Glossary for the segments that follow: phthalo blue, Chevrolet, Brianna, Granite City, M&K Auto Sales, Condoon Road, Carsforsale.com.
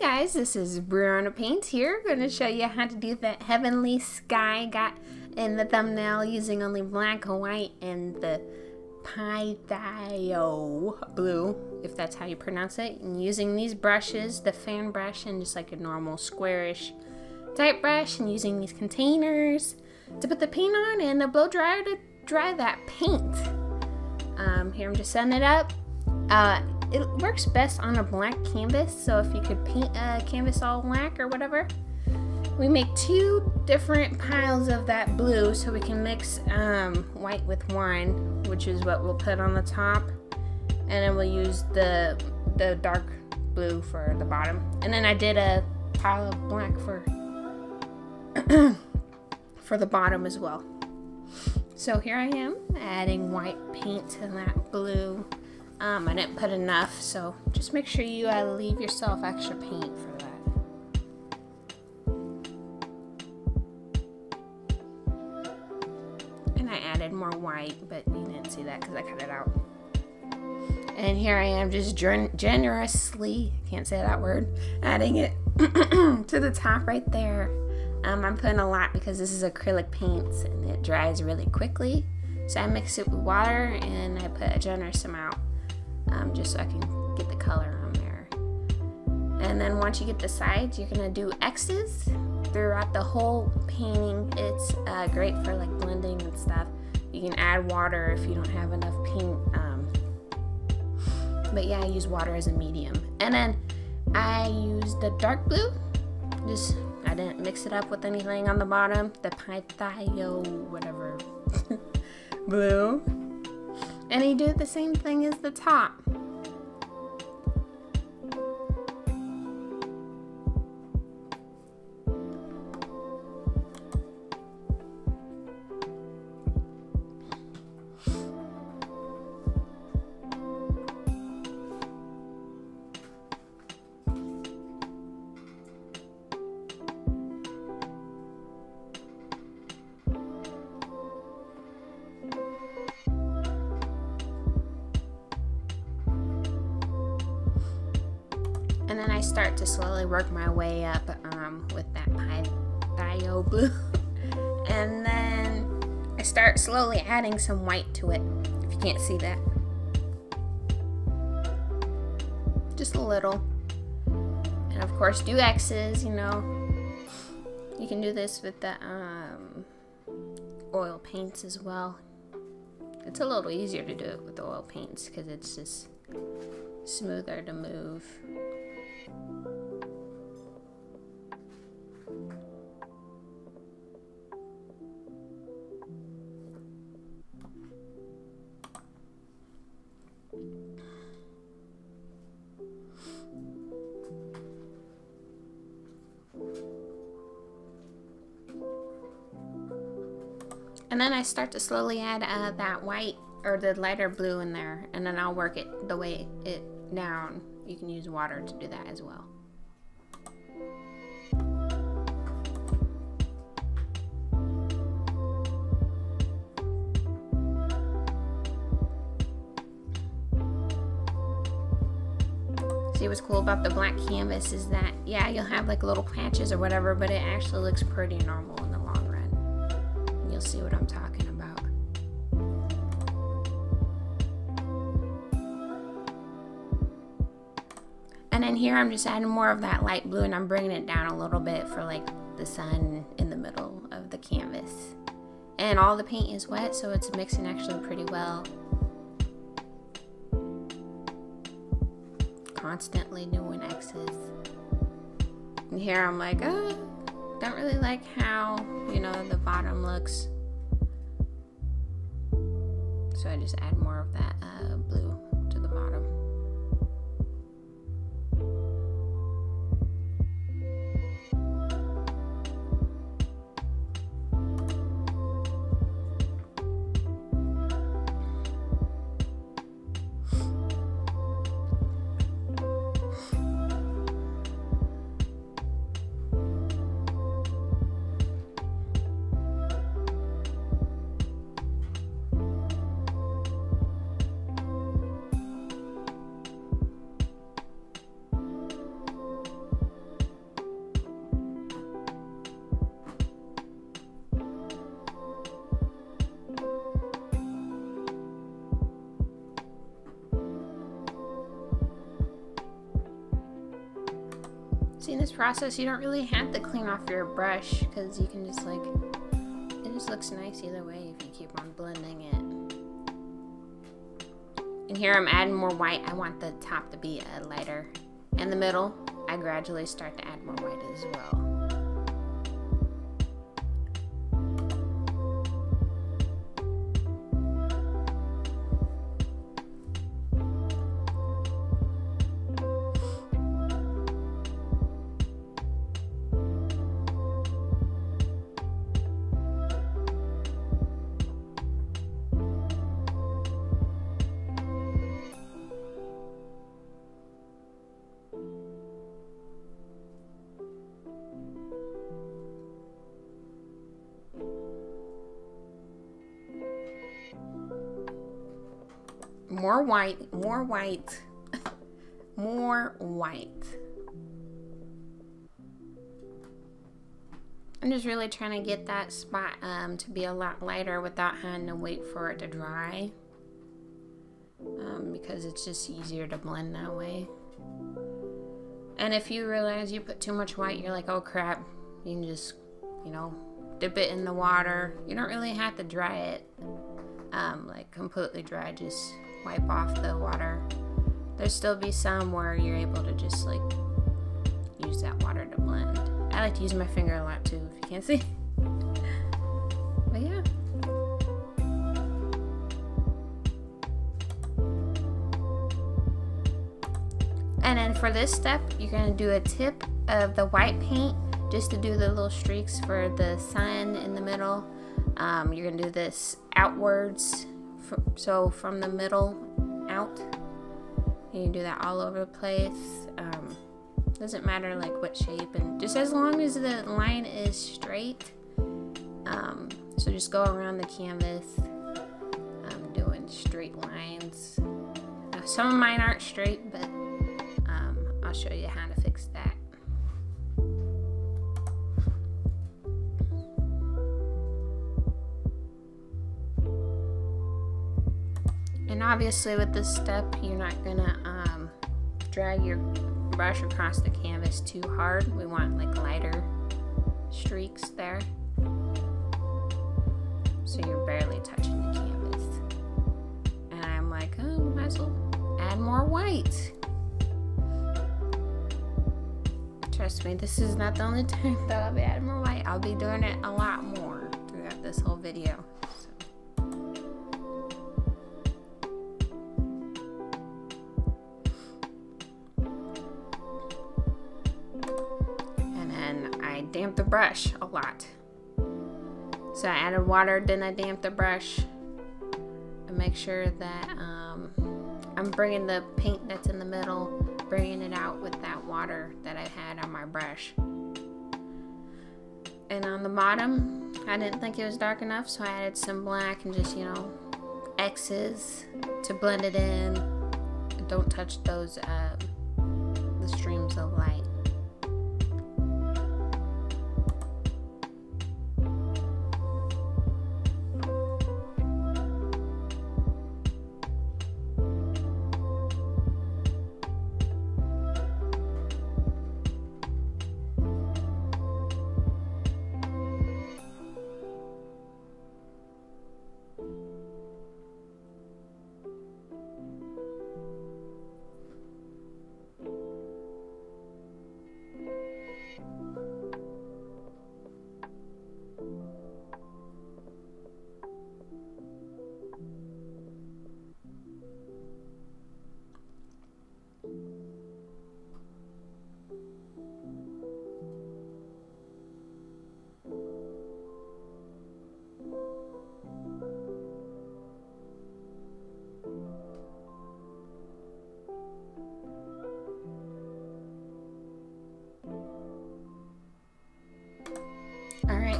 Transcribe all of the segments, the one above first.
Hey guys, this is Brianna Paints here. I'm going to show you how to do that heavenly sky got in the thumbnail using only black, white, and the phthalo blue, if that's how you pronounce it. And using these brushes, the fan brush and just like a normal squarish type brush, and using these containers to put the paint on and a blow dryer to dry that paint. Here I'm just setting it up. It works best on a black canvas, so if you could paint a canvas all black or whatever. We make two different piles of that blue so we can mix white with one, which is what we'll put on the top, and then we'll use the dark blue for the bottom. And then I did a pile of black for for the bottom as well. So here I am adding white paint to that blue. I didn't put enough, so just make sure you leave yourself extra paint for that. And I added more white, but you didn't see that because I cut it out. And here I am just generously, can't say that word, adding it to the top right there. I'm putting a lot because this is acrylic paint and it dries really quickly. So I mix it with water and I put a generous amount. Just so I can get the color on there. And then once you get the sides, you're gonna do X's throughout the whole painting. It's great for like blending and stuff. You can add water if you don't have enough paint, but yeah, I use water as a medium. And then I use the dark blue. I didn't mix it up with anything on the bottom, the phthalo whatever blue. And you do the same thing as the top. And then I start to slowly work my way up with that phthalo blue. And then I start slowly adding some white to it, if you can't see that. Just a little. And of course do X's, you know. You can do this with the oil paints as well. It's a little easier to do it with the oil paints because it's just smoother to move. And then I start to slowly add that white or the lighter blue in there, and then I'll work it the way it down. You can use water to do that as well. See, what's cool about the black canvas is that, yeah, you'll have like little patches or whatever, but it actually looks pretty normal in the long run. And you'll see what I'm talking about. And then here I'm just adding more of that light blue, and I'm bringing it down a little bit for like the sun in the middle of the canvas. And all the paint is wet, so it's mixing actually pretty well. Constantly doing X's. And here I'm like, oh, don't really like how, you know, the bottom looks. So I just add more of that blue to the bottom. See, in this process, you don't really have to clean off your brush because you can just like, it just looks nice either way if you keep on blending it. And here I'm adding more white. I want the top to be a lighter. In the middle, I gradually start to add more white as well. More white, more white, more white. I'm just really trying to get that spot to be a lot lighter without having to wait for it to dry. Because it's just easier to blend that way. And if you realize you put too much white, you're like, oh crap, you can just, you know, dip it in the water. You don't really have to dry it, like completely dry, just wipe off the water. There'll still be some where you're able to just like use that water to blend. I like to use my finger a lot too, if you can't see. But yeah. And then for this step, you're gonna do a tip of the white paint just to do the little streaks for the sun in the middle. You're gonna do this outwards. So from the middle out, you can do that all over the place. Doesn't matter like what shape, and just as long as the line is straight. So just go around the canvas doing straight lines. Now, some of mine aren't straight, but I'll show you how to fix that. And obviously with this step, you're not gonna drag your brush across the canvas too hard. We want like lighter streaks there. So you're barely touching the canvas. And I'm like, oh, might as well add more white. Trust me, this is not the only time that I'll be adding more white. I'll be doing it a lot more throughout this whole video. Damp the brush a lot. So I added water, then I damped the brush and make sure that I'm bringing the paint that's in the middle, bringing it out with that water that I had on my brush. And on the bottom, I didn't think it was dark enough, so I added some black and just, you know, X's to blend it in. Don't touch those the streams of light.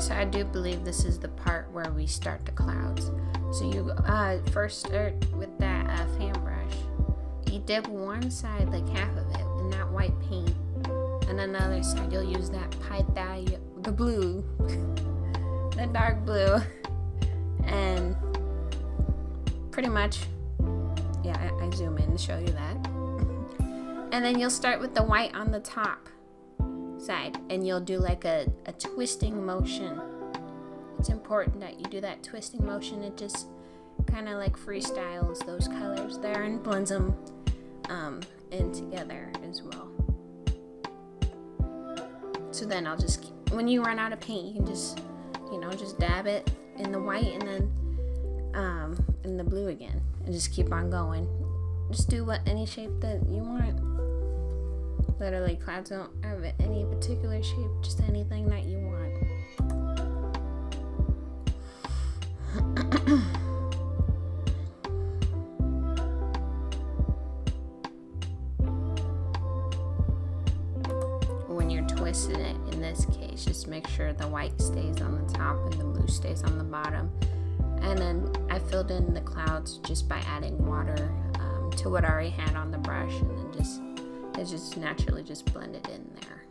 So I do believe this is the part where we start the clouds. So you first start with that fan brush. You dip one side, like half of it, in that white paint, and another side you'll use that phthalo, the blue, the dark blue, and pretty much, yeah, I zoom in to show you that. And then you'll start with the white on the top. side, and you'll do like a twisting motion. It's important that you do that twisting motion. It just kind of like freestyles those colors there and blends them in together as well. So then I'll just, when you run out of paint, you can just, you know, just dab it in the white and then in the blue again, and just keep on going. Just do any shape that you want. Literally, clouds don't have any particular shape, just anything that you want. It in this case, just make sure the white stays on the top and the blue stays on the bottom. And then I filled in the clouds just by adding water to what I already had on the brush, and then just it just naturally just blended in there.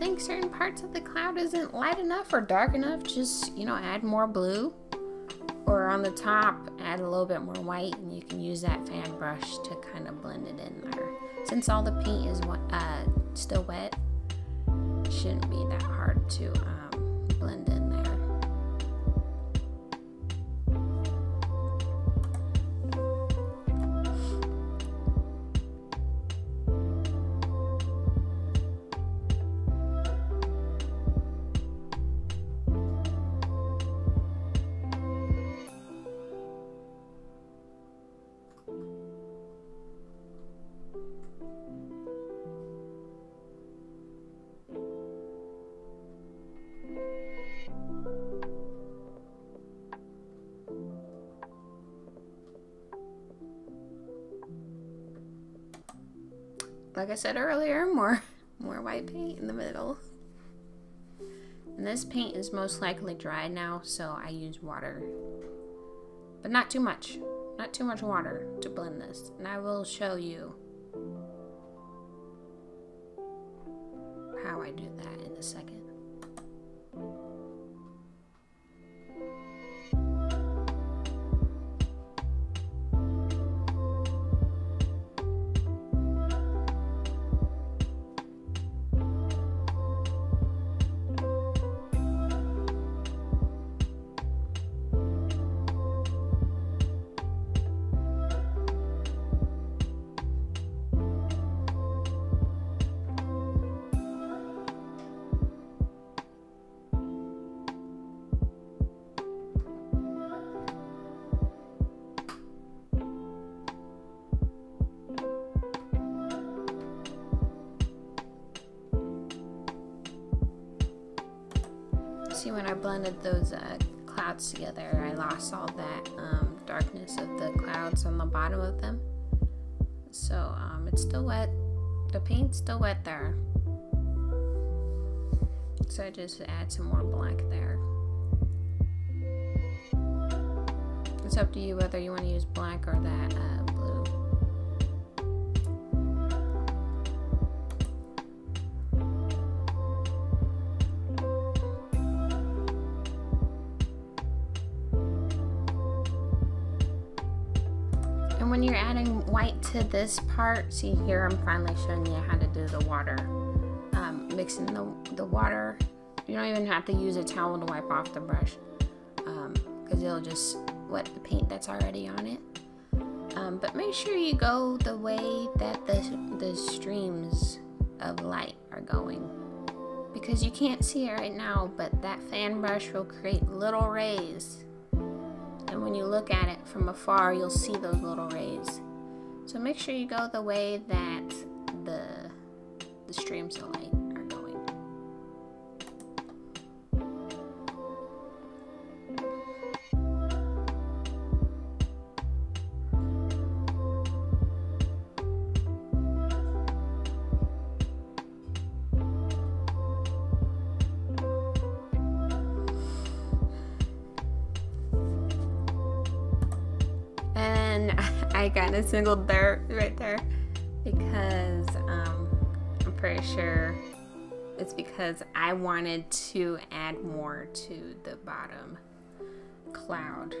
Think certain parts of the cloud isn't light enough or dark enough, just, you know, add more blue, or on the top add a little bit more white, and you can use that fan brush to kind of blend it in there. Since all the paint is still wet, it shouldn't be that hard to blend in there. Like I said earlier, more white paint in the middle. And this paint is most likely dry now, so I use water. But not too much. Not too much water to blend this. And I will show you how I do that in a second. See, when I blended those clouds together, I lost all that darkness of the clouds on the bottom of them. So it's still wet. The paint's still wet there. So I just add some more black there. It's up to you whether you want to use black or that blue. When you're adding white to this part, see here, I'm finally showing you how to do the water. Mixing the water, you don't even have to use a towel to wipe off the brush, because it'll just wet the paint that's already on it. But make sure you go the way that the streams of light are going, because you can't see it right now, but that fan brush will create little rays. And when you look at it from afar, you'll see those little rays. So make sure you go the way that the streams of light are going. I I kind of singled there, right there, because I'm pretty sure it's because I wanted to add more to the bottom cloud.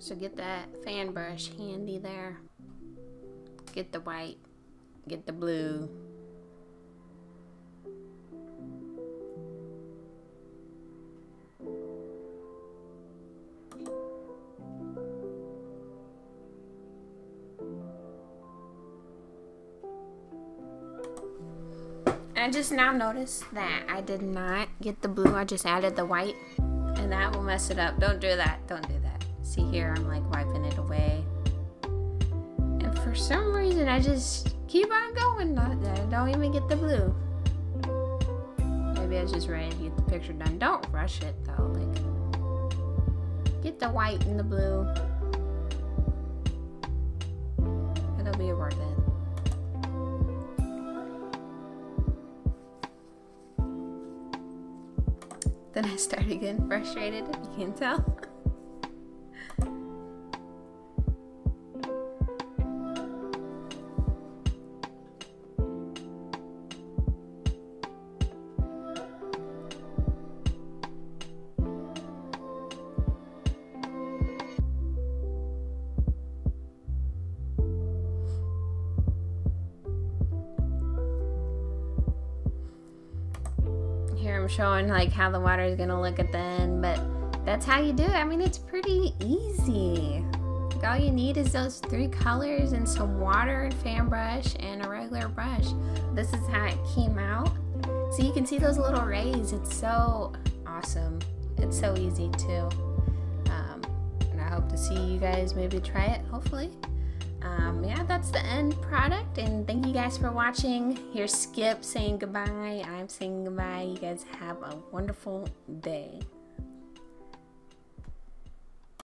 So get that fan brush handy there. Get the white, get the blue. I just now noticed that I did not get the blue, I just added the white, and that will mess it up. Don't do that, don't do that. See here, I'm like wiping it away. And for some reason, I just keep on going. I don't even get the blue. Maybe I was just ready to get the picture done. Don't rush it though. Like, get the white and the blue. It'll be worth it. Then I started getting frustrated, if you can tell. Showing like how the water is gonna look at the end, but that's how you do it. I mean, it's pretty easy. Like, all you need is those three colors and some water and fan brush and a regular brush. This is how it came out. So you can see those little rays. It's so awesome. It's so easy too. And I hope to see you guys maybe try it, hopefully. Yeah, that's the end product, and thank you guys for watching. Here's Skip saying goodbye. I'm saying goodbye. You guys have a wonderful day.